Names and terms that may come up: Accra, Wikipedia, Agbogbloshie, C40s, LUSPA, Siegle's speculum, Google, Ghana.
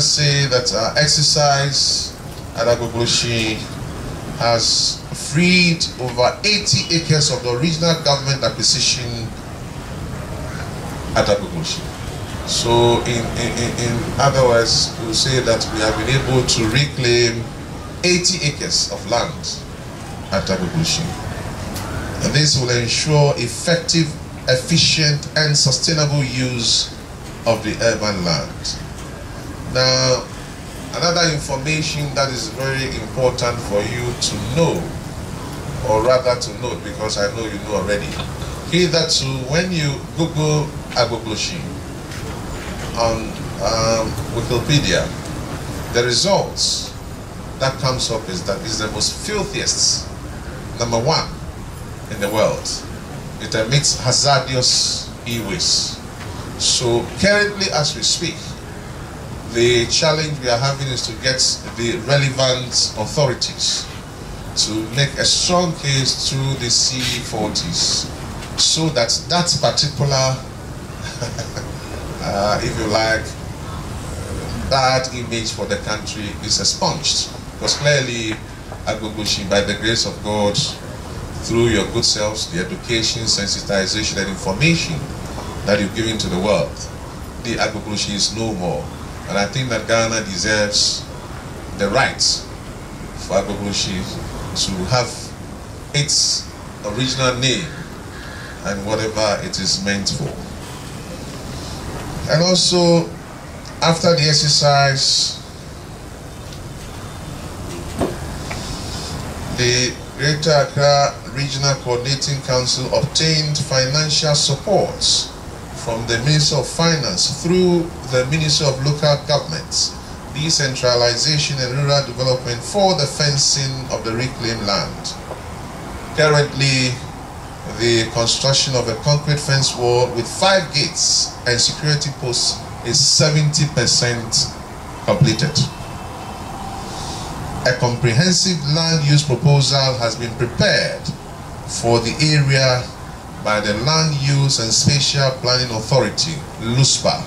can say that exercise at Agbogbloshie has freed over 80 acres of the original government acquisition at Agbogbloshie. So in other words, we say that we have been able to reclaim 80 acres of land at Agbogbloshie. And this will ensure effective, efficient and sustainable use of the urban land. Now, another information that is very important for you to know, or rather to note, because I know you know already. Hitherto, when you Google Agbogbloshie on Wikipedia, the results that comes up is that it's the most filthiest, #1 in the world. It emits hazardous e-waste. So currently, as we speak, the challenge we are having is to get the relevant authorities to make a strong case through the C40s so that that particular, if you like, bad image for the country is expunged. Because clearly, Agbogbloshie, by the grace of God, through your good selves, the education, sensitization, and information that you've given to the world, the Agbogbloshie is no more. And I think that Ghana deserves the right for Agbogbloshie to have its original name and whatever it is meant for. And also, after the exercise, the Greater Accra Regional Coordinating Council obtained financial support from the Ministry of Finance through the Ministry of Local Governments, Decentralization and Rural Development for the fencing of the reclaimed land. Currently, the construction of a concrete fence wall with 5 gates and security posts is 70% completed. A comprehensive land use proposal has been prepared for the area by the Land Use and Spatial Planning Authority, LUSPA.